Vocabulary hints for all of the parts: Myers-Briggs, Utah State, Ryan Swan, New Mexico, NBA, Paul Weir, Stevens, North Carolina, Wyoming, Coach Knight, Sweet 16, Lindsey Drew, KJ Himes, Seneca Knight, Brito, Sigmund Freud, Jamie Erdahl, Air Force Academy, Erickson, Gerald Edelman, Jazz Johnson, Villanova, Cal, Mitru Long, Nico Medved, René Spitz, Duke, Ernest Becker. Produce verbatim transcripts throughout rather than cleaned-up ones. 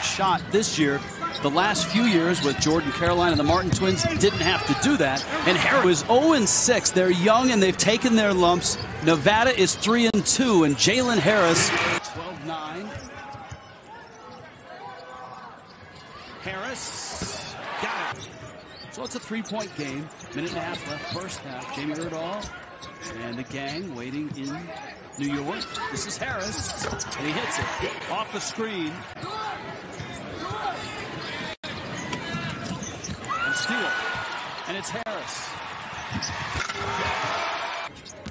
same shot this year. The last few years with Jordan Caroline and the Martin Twins didn't have to do that. And Harris was oh and six. They're young and they've taken their lumps. Nevada is three and two, and Jalen Harris twelve nine. Harris got it. So it's a three-point game. Minute and a half left, first half. Jamie Erdahl and the gang waiting in New York. This is Harris, and he hits it off the screen. Steal. And it's Harris.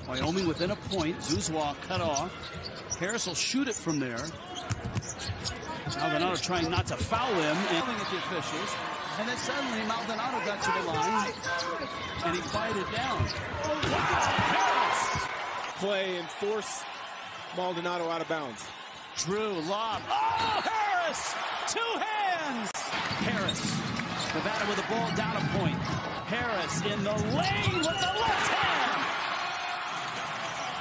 Wyoming within a point. Zuzwa cut off. Harris will shoot it from there. Maldonado trying not to foul him. And at the officials. And then suddenly Maldonado got to the line. And he fired it down. Wow. Harris. Play and force Maldonado out of bounds. Drew, lob. Oh, Harris! Two hands! Harris. Nevada with the ball down a point. Harris in the lane with the left hand.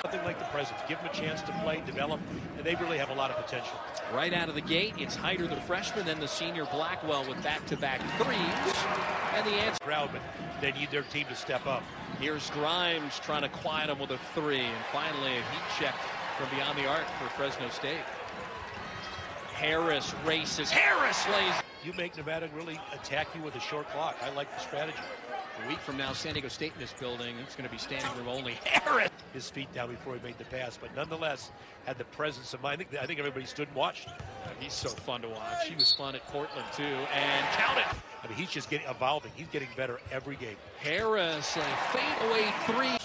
Nothing like the Presidents. Give them a chance to play, develop, and they really have a lot of potential. Right out of the gate, it's Hyder, the freshman, then the senior Blackwell with back-to-back threes. And the answer. Crowd, but they need their team to step up. Here's Grimes trying to quiet him with a three. And finally, a heat check from beyond the arc for Fresno State. Harris races. Harris lays. You make Nevada really attack you with a short clock. I like the strategy. A week from now, San Diego State in this building. It's going to be standing room only. Harris! His feet down before he made the pass, but nonetheless had the presence of mind. I think everybody stood and watched. He's so fun to watch. He was fun at Portland, too, and count it. I mean, he's just getting evolving. He's getting better every game. Harris, a fadeaway three.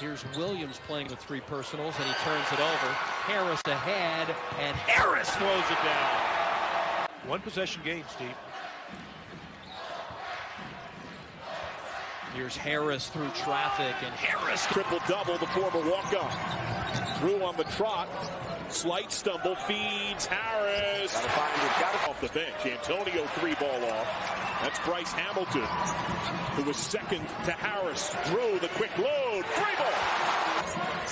Here's Williams playing with three personals, and he turns it over. Harris ahead, and Harris throws it down. One possession game, Steve. Here's Harris through traffic, and Harris triple-double, the former walk-on. Through on the trot, slight stumble, feeds Harris. Gotta find him, got it off the bench. Antonio three-ball off. That's Bryce Hamilton, who was second to Harris. Drew the quick load, three-ball.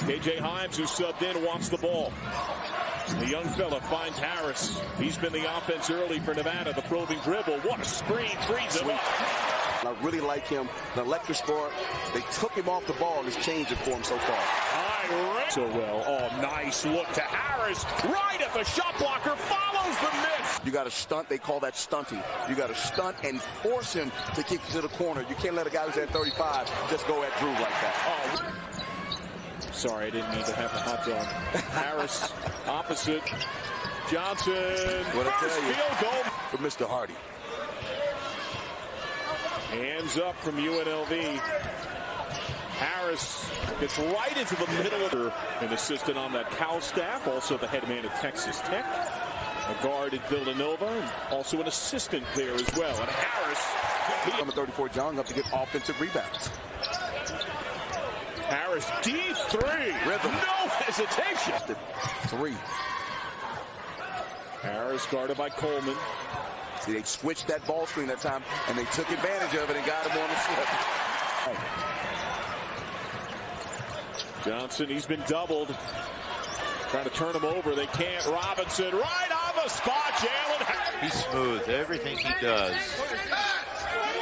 K J Himes, who subbed in, wants the ball. The young fella finds Harris. He's been the offense early for Nevada. The probing dribble. What a screen. Frees him up. I really like him. The electric sport. They took him off the ball and it's changed it for him so far. I read so well. Oh, nice look to Harris. Right at the shot blocker. Follows the miss. You got to stunt. They call that stunting. You got to stunt and force him to kick to the corner. You can't let a guy who's at thirty-five just go at Drew like that. Oh, sorry, I didn't mean to have the hot zone. Harris opposite Johnson. What first field goal for Mister Hardy. Hands up from U N L V. Harris gets right into the middle of her. An assistant on that Cal staff, also the head man at Texas Tech. A guard at Villanova, also an assistant there as well. And Harris, number thirty-four, John, up to get offensive rebounds. Harris, D three, rhythm. No hesitation. Three. Harris guarded by Coleman. See, they switched that ball screen that time, and they took advantage of it and got him on the slip. Johnson, he's been doubled. Trying to turn him over. They can't. Robinson right on the spot. Jalen Harris. He's smooth. Everything he does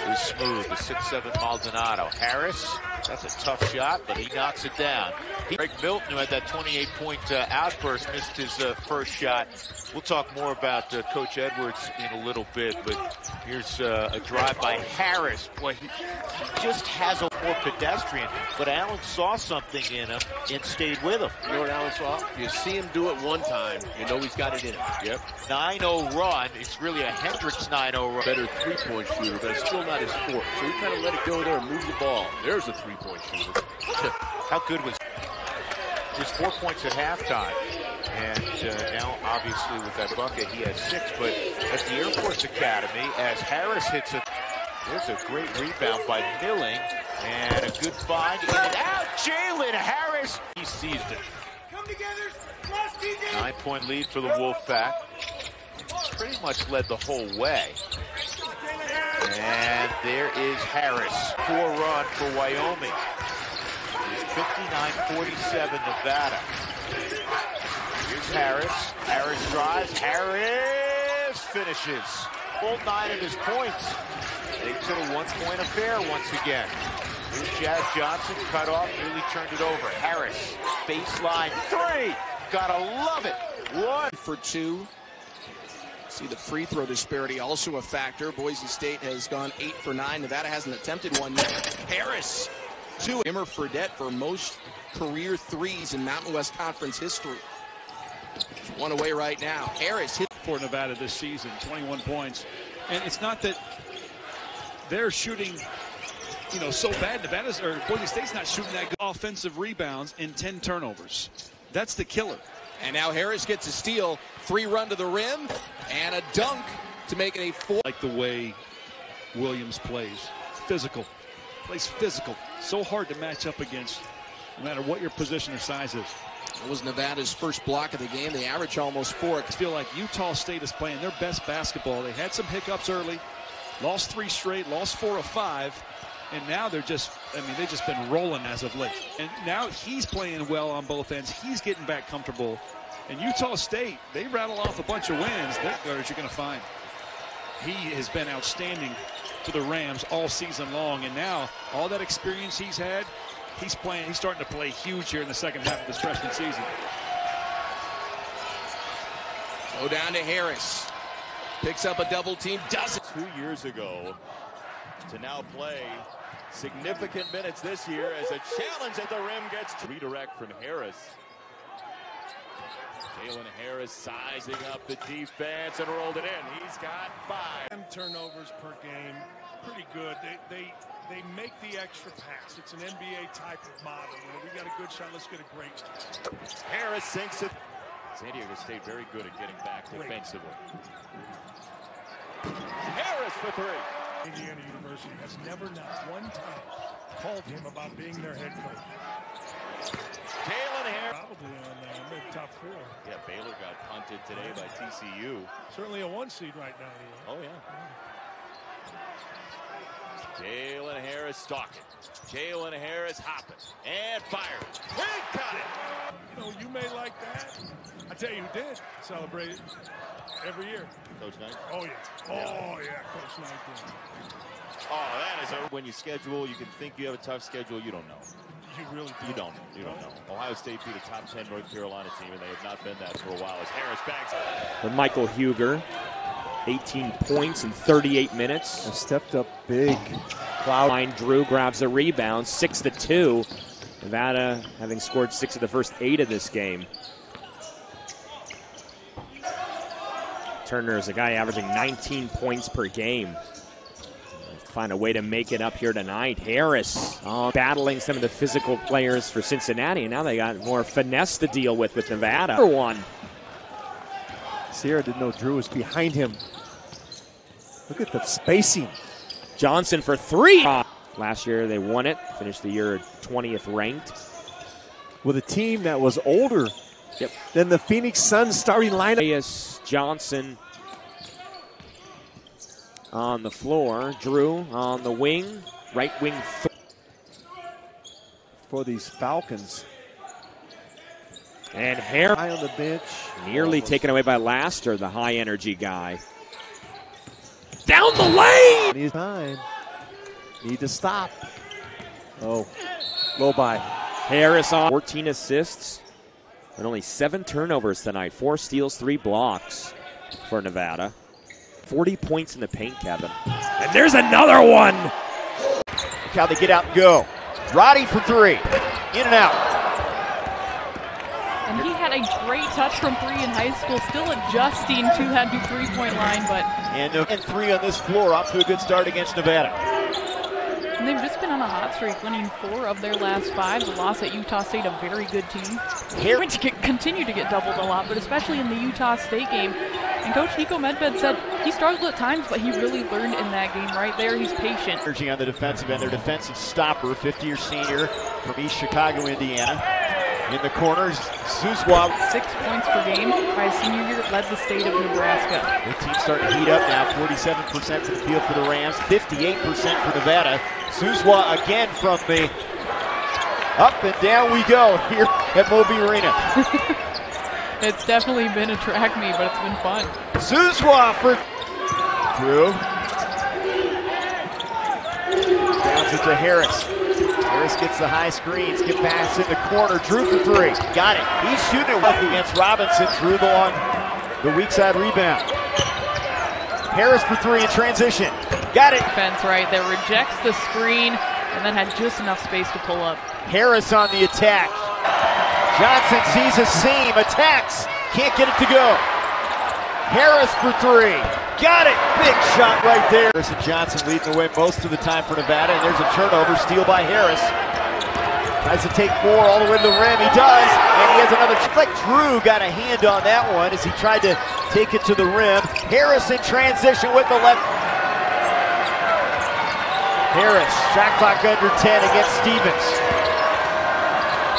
is smooth. The six seven Maldonado. Harris. That's a tough shot, but he knocks it down. Greg Milton, who had that twenty-eight point uh, outburst, missed his uh, first shot. We'll talk more about uh, Coach Edwards in a little bit, but here's uh, a drive by Harris. Boy, he, he just has a more pedestrian, but Allen saw something in him and stayed with him. You know what Allen saw? You see him do it one time, you know he's got it in him. Yep. nine oh run. It's really a Hendricks nine oh run. Better three-point shooter, but it's still not his fourth. So he kind of let it go there and move the ball. There's a three. Three-point shooter. How good was he? Was four points at halftime, and uh, now obviously with that bucket he has six. But at the Air Force Academy, as Harris hits it, there's a great rebound by Milling, and a good find in and out. Jalen Harris, he seized it. Come together, nine-point lead for the Wolfpack. Pretty much led the whole way. And there is Harris. Four run for Wyoming. fifty-nine forty-seven Nevada. Here's Harris. Harris drives. Harris finishes. Full nine of his points. Makes it a one-point affair once again. Here's Jazz Johnson, cut off, nearly turned it over. Harris, baseline three. Gotta love it. One for two. See the free throw disparity also a factor. Boise State has gone eight for nine. Nevada hasn't attempted one yet. Harris, two. Immer Fredette for most career threes in Mountain West Conference history. One away right now. Harris hit for Nevada this season, twenty-one points. And it's not that they're shooting, you know, so bad. Nevada's or Boise State's not shooting that good. Offensive rebounds and ten turnovers. That's the killer. And now Harris gets a steal, three run to the rim, and a dunk to make it a four. Like the way Williams plays, physical, plays physical. So hard to match up against, no matter what your position or size is. It was Nevada's first block of the game. They average almost four. I feel like Utah State is playing their best basketball. They had some hiccups early, lost three straight, lost four of five, and now they're just, I mean, they've just been rolling as of late. And now he's playing well on both ends. He's getting back comfortable. And Utah State, they rattle off a bunch of wins. That guard you're going to find. He has been outstanding to the Rams all season long. And now all that experience he's had, he's playing, he's starting to play huge here in the second half of this freshman season. Go down to Harris. Picks up a double team, does it. Two years ago to now play significant minutes this year as a challenge at the rim gets to redirect from Harris. Jalen Harris sizing up the defense and rolled it in. He's got five. Ten turnovers per game, pretty good. They, they, they make the extra pass. It's an N B A type of model. You know, we got a good shot, let's get a great shot. Harris sinks it. San Diego State very good at getting back great. Defensively. Harris for three. Indiana University has never, not one time, called him about being their head coach. Jalen Harris. Probably on the uh, mid-top four. Yeah, Baylor got punted today by T C U. Certainly a one seed right now. Anyway. Oh, yeah. yeah. Jalen Harris stalking. Jalen Harris hopping. And firing. He got it! You know, you may like that. I tell you who did celebrate it every year. Coach Knight? Oh, yeah. Oh, yeah, Coach Knight did. Oh, that is a... When you schedule, you can think you have a tough schedule. You don't know. You really do. You don't know. You don't know. Ohio State beat a top ten North Carolina team, and they have not been that for a while. As Harris backs up. The Michael Huger. eighteen points in thirty-eight minutes. I stepped up big. Cloud Drew grabs a rebound, six to two. Nevada having scored six of the first eight of this game. Turner is a guy averaging nineteen points per game. Find a way to make it up here tonight. Harris uh, battling some of the physical players for Cincinnati, and now they got more finesse to deal with with Nevada. Number one. Sierra didn't know Drew was behind him. Look at the spacing. Johnson for three. Last year they won it. Finished the year twentieth ranked. With a team that was older yep. than the Phoenix Suns starting lineup. Reyes, Johnson on the floor. Drew on the wing. Right wing. For these Falcons. And Harris on the bench. Nearly almost taken away by Laster, the high energy guy. Down the lane! Need time. Need to stop. Oh, low by. Harris on fourteen assists and only seven turnovers tonight. Four steals, three blocks for Nevada. forty points in the paint, Kevin. And there's another one! Look how they get out and go. Roddy for three. In and out. And he had a great touch from three in high school, still adjusting to that three-point line, but... And, and three on this floor, off to a good start against Nevada. And they've just been on a hot streak, winning four of their last five. The loss at Utah State, a very good team. They're going to continue to get doubled a lot, but especially in the Utah State game. And Coach Nico Medved said he struggled at times, but he really learned in that game right there. He's patient. Energy on the defensive end, their defensive stopper, fifty-year senior from East Chicago, Indiana. In the corners, Zuzwa. Six points per game by senior year, led the state of Nebraska. The team's starting to heat up now, forty-seven percent from the field for the Rams, fifty-eight percent for Nevada. Zuzwa again from the up and down we go here at Moby Arena. It's definitely been a track meet, but it's been fun. Zuzwa for Drew. Downs it to Harris. Harris gets the high screens, get pass in the corner. Drew for three. Got it. He's shooting it up against Robinson. Drew the long, the weak side rebound. Harris for three in transition. Got it. Defense right there, rejects the screen, and then had just enough space to pull up. Harris on the attack. Johnson sees a seam, attacks, can't get it to go. Harris for three, got it, big shot right there. Harris and Johnson leading the way most of the time for Nevada, and there's a turnover, steal by Harris. Tries to take four all the way to the rim, he does, and he has another flick. Drew got a hand on that one as he tried to take it to the rim. Harris in transition with the left. Harris, shot clock under ten against Stevens.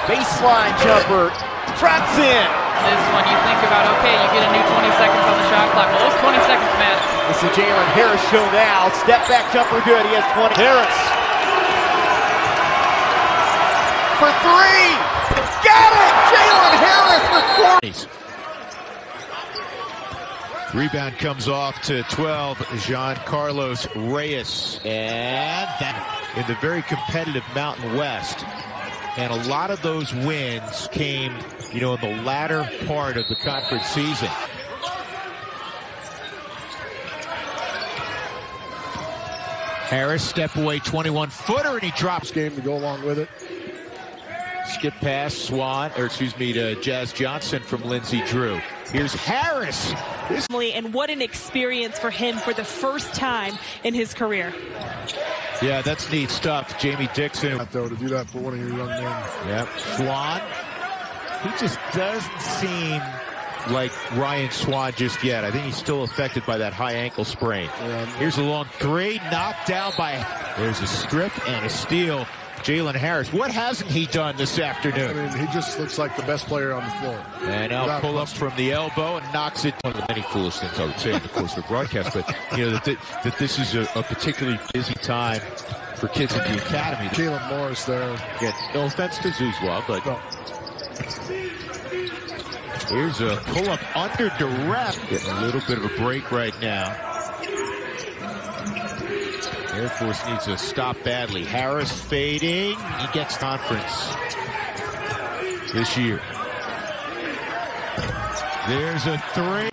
Baseline jumper, drops in. This one you think about, okay, you get a new twenty seconds on the shot clock. Well, those twenty seconds, man. This is Jalen Harris show now. Step back jumper, good, he has twenty. Harris. For three, got it! Jalen Harris for four. Rebound comes off to twelve, Giancarlos Reyes. And that in the very competitive Mountain West. And a lot of those wins came, you know, in the latter part of the conference season. Harris step away, twenty-one footer, and he drops. Game to go along with it. Skip pass, Swan, or excuse me, to Jazz Johnson from Lindsey Drew. Here's Harris. And what an experience for him for the first time in his career. Yeah, that's neat stuff. Jamie Dixon. Though, to do that for one of your young men. Yep. Swan. He just doesn't seem like Ryan Swan just yet. I think he's still affected by that high ankle sprain. Yeah. Here's a long three, knocked down by. There's a strip and a steal. Jalen Harris. What hasn't he done this afternoon? I mean, he just looks like the best player on the floor. And now pull up from the elbow and knocks it. One of the many foolish things I would say in the course of a broadcast, but you know that, th that this is a, a particularly busy time for kids at the academy. Jalen Morris there. Yeah, no offense to Zuzwa, but no. Here's a pull up under direct. Getting a little bit of a break right now. Air Force needs a stop badly. Harris fading. He gets conference this year. There's a three.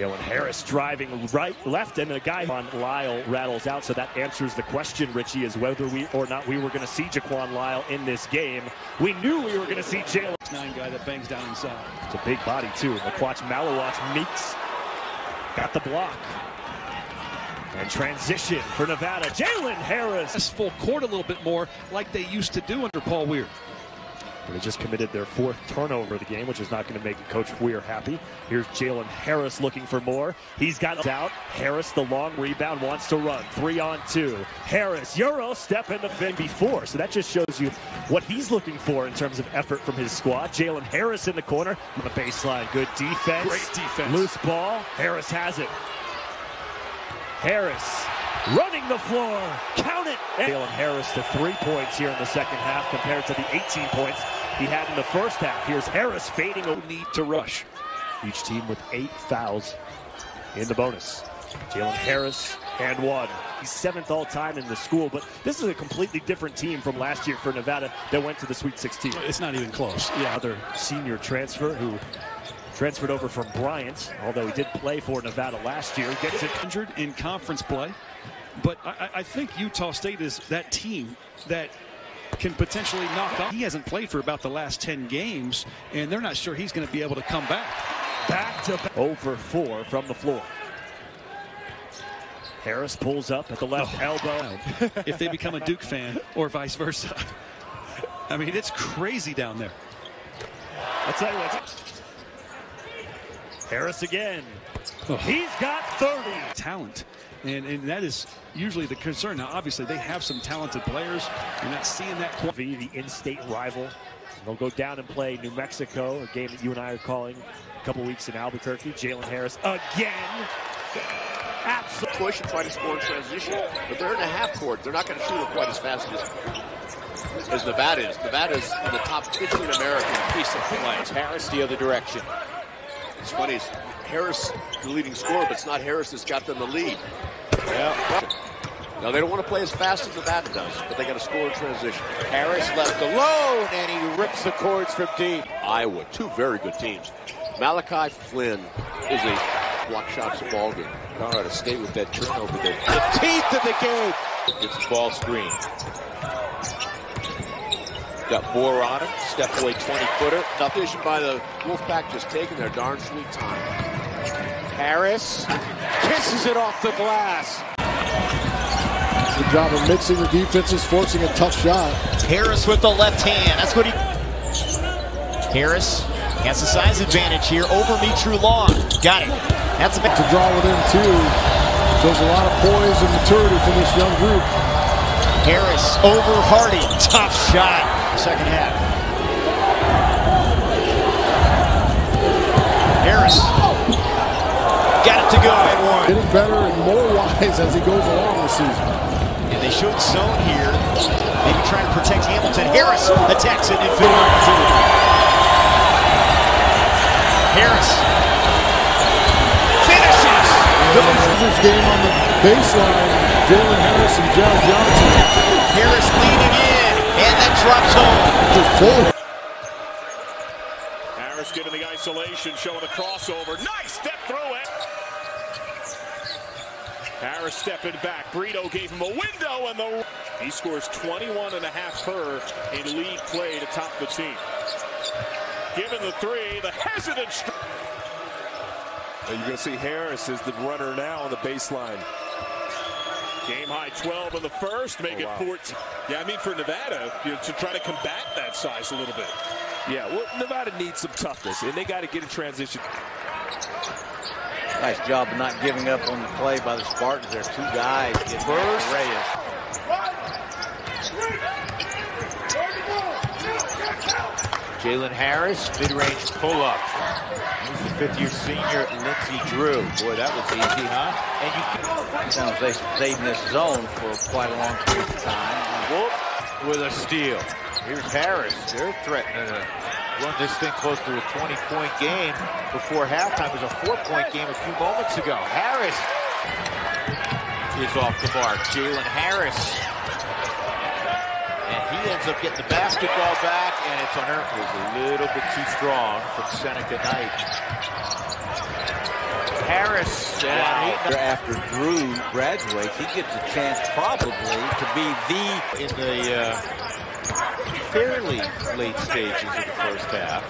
Jalen Harris driving right, left, and a guy on Lyle rattles out. So that answers the question, Richie, is whether we or not we were going to see Jaquan Lyle in this game. We knew we were going to see Jalen. Nine guy that bangs down inside. It's a big body, too. McQuatch Malawach meets. Got the block. And transition for Nevada. Jalen Harris. This full court a little bit more like they used to do under Paul Weir. But they just committed their fourth turnover of the game, which is not going to make Coach Weir happy. Here's Jalen Harris looking for more. He's got out. Harris, the long rebound, wants to run. Three on two. Harris, Euro step into fin before. So that just shows you what he's looking for in terms of effort from his squad. Jalen Harris in the corner on the baseline. Good defense. Great defense. Loose ball. Harris has it. Harris running the floor. Count it. Jalen Harris to three points here in the second half compared to the eighteen points he had in the first half. Here's Harris fading. No need to rush. Each team with eight fouls in the bonus. Jalen Harris and one. He's seventh all time in the school, but this is a completely different team from last year for Nevada that went to the Sweet sixteen. It's not even close. Yeah, other senior transfer who transferred over from Bryant, although he did play for Nevada last year. Gets it injured in conference play, but I, I think Utah State is that team that can potentially knock off. He hasn't played for about the last ten games, and they're not sure he's going to be able to come back. Back to back. Over four from the floor. Harris pulls up at the left oh, elbow. If they become a Duke fan or vice versa. I mean, it's crazy down there. I'll tell you what. Harris again. Oh. He's got thirty. Talent. And, and that is usually the concern. Now, obviously, they have some talented players. You're not seeing that. The in-state rival. They'll go down and play New Mexico, a game that you and I are calling a couple weeks in Albuquerque. Jalen Harris again. Absolutely. Push and try to score in transition. But they're in a half court. They're not going to shoot it quite as fast as as Nevada is. Nevada is in the top fifteen American piece of play. It's Harris the other direction. It's funny, it's Harris the leading scorer, but it's not Harris that's got them the lead. Yeah. Now, they don't want to play as fast as Nevada does, but they got to score in transition. Harris left alone, and he rips the cords from deep. Iowa, two very good teams. Malachi Flynn is a block shots ball game. Colorado State with that turnover there. The teeth of the game. Gets the ball screen. Got Moore on him. Step away twenty-footer. Nothing by the Wolfpack, just taking their darn sweet time. Harris kisses it off the glass. It's the job of mixing the defenses, forcing a tough shot. Harris with the left hand. That's what he... Harris has a size advantage here over Mitru Long. Got it. That's a big... To draw within two. Shows a lot of poise and maturity from this young group. Harris over Hardy. Tough shot. Second half. Harris. Got it to go and one. Getting better and more wise as he goes along this season. And they shoot zone here. Maybe trying to protect Hamilton. Harris attacks it. Infield. Harris. This game on the baseline, Jalen Harris and Jazz Johnson. Harris leading in, and that drops home. Harris getting the isolation, showing the crossover. Nice step through it. Harris stepping back. Brito gave him a window, and the he scores twenty-one and a half per in league play to top the team. Given the three, the hesitant. You're going to see Harris is the runner now on the baseline. Game high twelve in the first, make oh, wow. it fourteen. Yeah, I mean for Nevada, you know, to try to combat that size a little bit. Yeah, well, Nevada needs some toughness, and they got to get a transition. Nice job of not giving up on the play by the Spartans. There are two guys. Get first. Reyes. Jalen Harris, mid-range pull-up. He's the fifth-year senior, Lindsey Drew. Boy, that was easy, huh? And you can sounds they stayed in this zone for quite a long period of time. Wolf with a steal. Here's Harris. They're threatening to run this thing close to a twenty-point game before halftime. It was a four-point game a few moments ago. Harris is off the mark. Jalen Harris. And he ends up getting the basketball back, and it's on her. It was a little bit too strong from Seneca Knight. Harris. Wow. After Drew graduates, he gets a chance probably to be the in the uh, fairly late stages of the first half.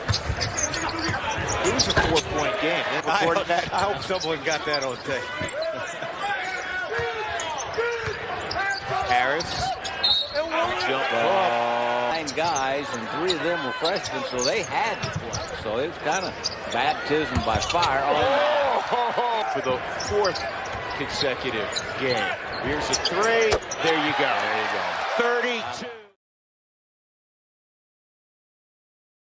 It was a four-point game. I hope, that, I hope someone got that on tape. Harris. Jump up. Nine guys, and three of them were freshmen, so they had to play. So it was kind of baptism by fire. Oh. For the fourth consecutive game. Here's a three. There you go. There you go. thirty-two.